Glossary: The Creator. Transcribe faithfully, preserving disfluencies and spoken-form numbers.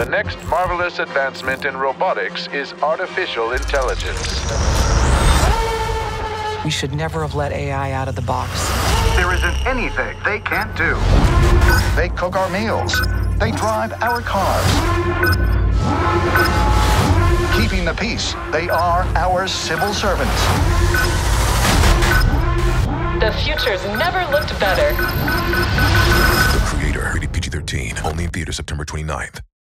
The next marvelous advancement in robotics is artificial intelligence. We should never have let A I out of the box. There isn't anything they can't do. They cook our meals. They drive our cars. Keeping the peace, they are our civil servants. The future's never looked better. The Creator, rated P G thirteen, only in theaters September twenty-ninth.